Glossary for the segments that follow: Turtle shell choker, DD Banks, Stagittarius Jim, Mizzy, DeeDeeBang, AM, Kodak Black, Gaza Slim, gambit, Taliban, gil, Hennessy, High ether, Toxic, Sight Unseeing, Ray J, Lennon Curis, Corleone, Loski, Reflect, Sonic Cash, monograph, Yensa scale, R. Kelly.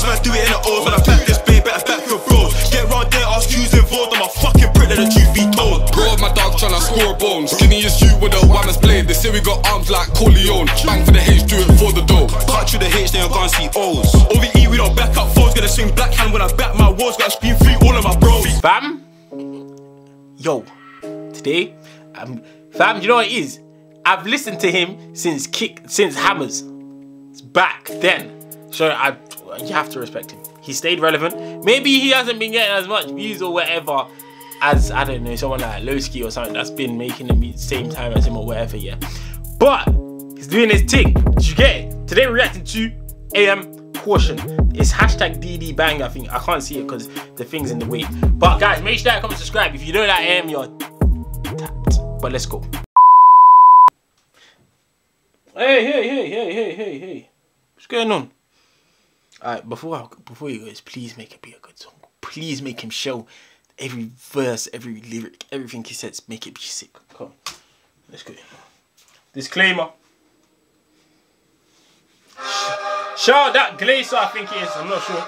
Six man's do it in the O's. When I back this babe, better back your bros. Get round there, ask who's involved. I'm a fucking prick, let the truth be told. Bro, my dog tryna score a bone. Skinny as you with a whammer's blade. They say we got arms like Corleone. Bang for the H, do it for the dough. Cut through the H, then you're gonna see O's. OVE, we don't back up foes. Gonna swing black hand when I back my walls. Gotta scream free all of my bros. Fam? Yo, today, fam, do you know what it is? I've listened to him since Hammers. It's back then. So you have to respect him. He stayed relevant. Maybe he hasn't been getting as much views or whatever as, I don't know, someone like Loski or something that's been making the same time as him or whatever, yeah. But he's doing his thing. Did you get it? Today we're reacting to AM Caution. It's hashtag DD Bang, I think. I can't see it because the thing's in the way. But guys, make sure that comment, subscribe. If you don't like AM, you're tapped. But let's go. Hey. What's going on? Alright, before you guys, please make it be a good song. Please make him show every verse, every lyric, everything he says. Make it be sick. Come on, let's go. Disclaimer. Shout out Glacier, I think it is. I'm not sure.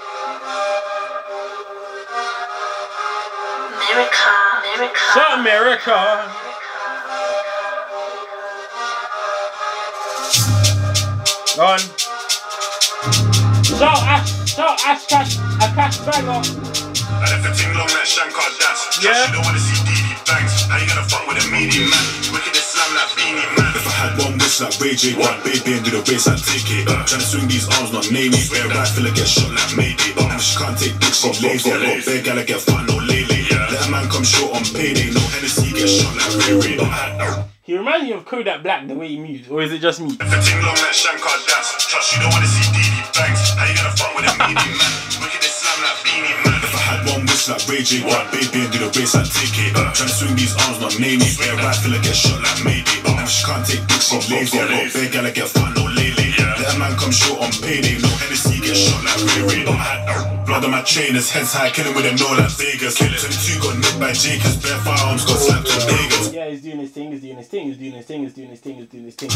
America, America. Shout America. Gone. Shout Ash Cash Banger. And if the ting long that Shankar dance, yeah, you don't wanna see DD Banks. How you gonna fuck with a meanie man? Wicked Islam like beanie man. If I had one wrist like Ray J, one baby and do the bass, I'd take it. Tryna swing these arms, not name it. Where I feel I get shot like Mayday. She can't take dicks, she's lazy. I got bare gal, I get fat, no lele. Let a man come short on payday. No Hennessy, get shot like Ray Ray. He reminds me of Kodak Black the way he moves, or is it just me? If the ting long that Shankar dance, trust you don't wanna see DD Banks. How you gonna fuck with a meanie man? Wicked Islam like beanie man. If I had one wrist like Ray J, one baby and do the bass, I'd take it. Tryna swing these arms, not name it. Where I feel I get shot like Mayday. She can't take dicks, she's lazy. I got bare gal, I get fat, no lele. Let a man come short on payday. No Hennessy, get shot like Ray Ray. Blood on my trainers, heads high, killing with them all like Vegas. 22 got nipped by Jacobs, bare firearms got slapped on Vegas. Yeah, he's doing his thing, he's doing his thing, he's doing his thing, he's doing his thing, he's doing his thing.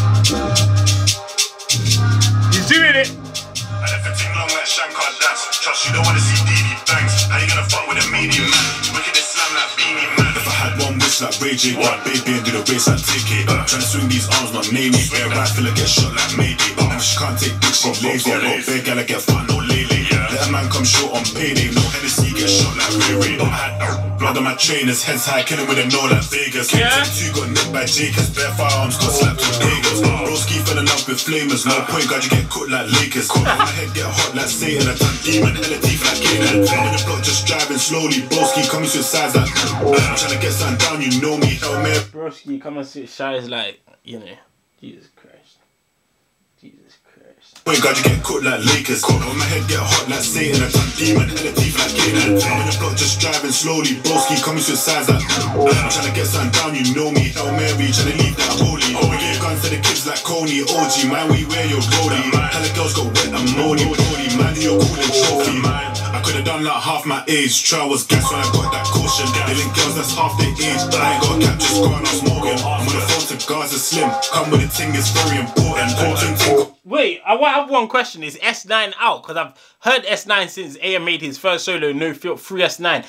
He's doing it! And if the ting long like Shankar dance, trust you don't wanna see DD Banks. How you gonna fuck with a meanie man? Wicked Islam like beanie man. If I had one wrist like Ray J, one baby and do the race, I'd take it. Tryna swing these arms, not name it. Where I feel I get shot like Mayday. She can't take dicks from lazy. I got bare gal, I get fat, no lele. Let a man come short on payday. No Hennessy, get shot like Ray Ray. Blood on my trainers, heads high, killing with them all like Vegas. 22 got nipped by Jacobs, bare firearms got slapped with Vegas. Broski fell in love with flamers, no point guard, you get cooked like Lakers. Cooked on my head, get hot like Satan. I turn demon, hella deep like Gator. In the block, just driving slowly. Broski coming to size like I'm trying to get something down, you know me. Hell man, Broski coming to size like, you know, Jesus Christ. Jesus Christ. Point guard, you get cooked like Lakers. Cooked on my head, get hot like Satan. I turn demon, hella deep like Gator. In the block, just driving slowly. Broski coming to size like I'm trying to get something down, you know me. Hell Mary, trying to leave that holy. Oh, yeah. For the kids like Coney, OG, man, we wear your roadie. Hella girls got wet and moany, brody, man, you're cool and trophy. I could've done like half my age, trial was gas when I got that caution. They link girls that's half their age, but I ain't got cap, just gone on smoking. I'm on the phone to Gaza Slim, come with a ting, it's very important. Wait, I have one question, is S9 out? Because I've heard S9 since AM made his first solo, no filter, free S9.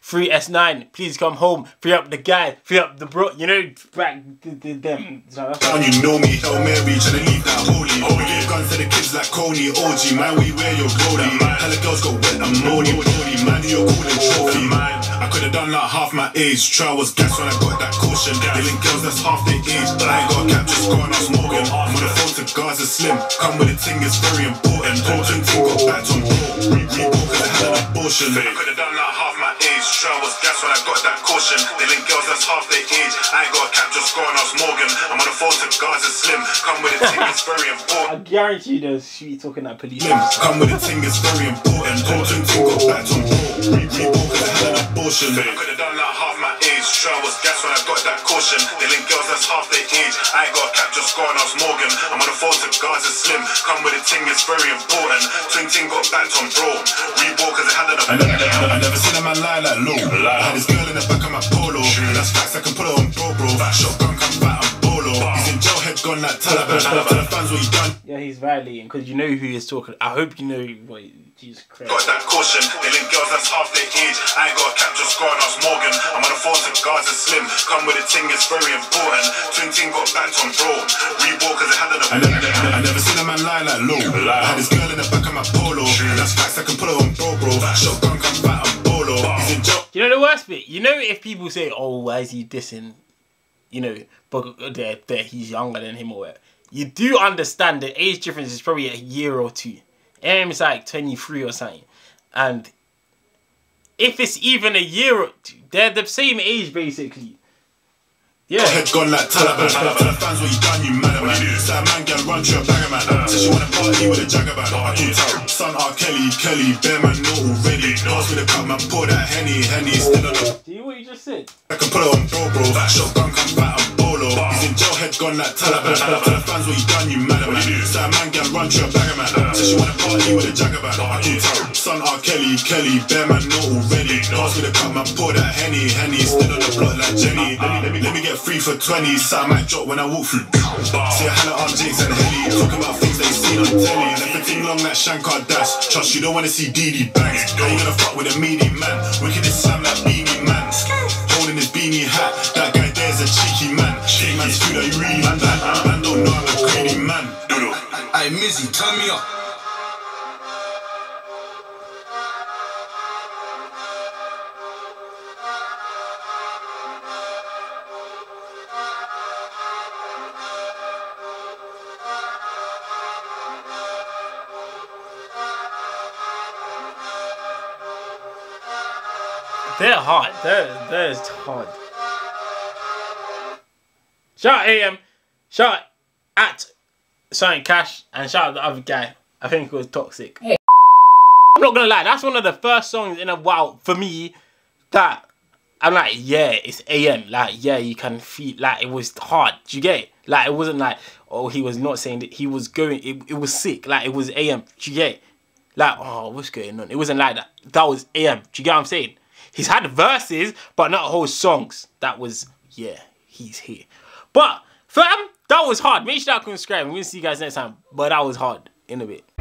Free S9, please come home, free up the guy, free up the bro, you know, back them. You know me, Hail Mary, tryna leave that holy. Oh, yeah, guns to the kids like Coney, OG, man, we wear your roadie. Hella girls got wet and moaning, brody, man, you're cool and trophy. I could've done like half my age, trial was gas when I got that caution. They link girls that's half their age, but I ain't got cap, just gone on smoking. I'm on the phone to Gaza Slim, come with a ting, it's very important. Potent ting got back on board, re-book, I had an abortion. I could've done like half my age, trial was gas when I got that caution. They link girls that's half their age, I ain't got cap, just gone on smoking. I'm on the phone to Gaza Slim, come with a ting, it's very important. I guarantee you she talking that police. Come with a ting, it's very important. Potent ting got back on board, re-book, I had an abortion. I could've done like half my age, trial was gas when I got that caution. They link girls that's half their age, I ain't got cap, just gone on smoking. I'm on the phone to Gaza Slim, come with a ting, it's very important. Twin ting got back on bro, re-book, cause it had an abortion. I never seen a man lie like low. I had this girl in the back of my polo, that's facts, I can put her on bro. Shotgun come back on bolo, he's in jail head. gone like Taliban. Fans what you done. Yeah, he's violating because you know who he's talking. I hope you know what. Jesus Christ. Got that caution. They link girls that's half their age. I ain't got a capture squad. Ask Morgan. I'm on the force of guards and slim. Come with a ting. It's very important. Twin ting got backed on bro. Reebok because it had an. I never seen a man lie like low. I had this girl in the back of my polo. That's facts. I can put her on bro bro. Shotgun come back on polo. He's in jail. You know the worst bit. You know if people say, "Oh, why is he dissing?" You know, but he's younger than him or whatever. You do understand the age difference is probably a year or two. AM is like 23 or something, and if it's even a year or two, they're the same age basically. Yeah. Head gone like Taliban. Fans what you done, you mad man. That man can run through a bag of man. Says she wanna party with a jagaban. I can tell. Son R. Kelly, bear man not already. Ask me to come and pour that Henny still on the. Do you what you just said? I can put it on bro. Shotgun come back on bolo. He's in jail, head gone like Taliban. Fans what you done, you mad man. That man can run through a bag of man. Says she wanna party with a jagaban. I can tell. Son R. Kelly, bear man not already. Ask me to come and pour that Henny still on the block like Jenny. Let me get free for 20, so I might drop when I walk through. See a hell of RJs and Helly, talking about things they seen on telly. And everything long like Shankar Dash. Trust you don't wanna see DD Banks. How you gonna fuck with a meaty man? Wicked is Sam like Beanie Man. Holding his beanie hat. That guy there's a cheeky man. Shake man's food, are you really man? Man don't know I'm a greedy man. Aye, Mizzy, turn me up. They're hard. They're hard. Shout out AM. Shout out at Sonic Cash. And shout out the other guy. I think it was Toxic. Hey. I'm not gonna lie. That's one of the first songs in a while for me that I'm like, yeah, it's AM. Like, yeah, you can feel. Like, it was hard. Do you get it? Like, it wasn't like, oh, he was not saying that. He was going. It was sick. Like, it was AM. Do you get it? Like, oh, what's going on? It wasn't like that. That was AM. Do you get what I'm saying? He's had verses, but not whole songs. That was, yeah, he's here. But, fam, that was hard. Make sure that you subscribe. We'll see you guys next time. But that was hard. In a bit.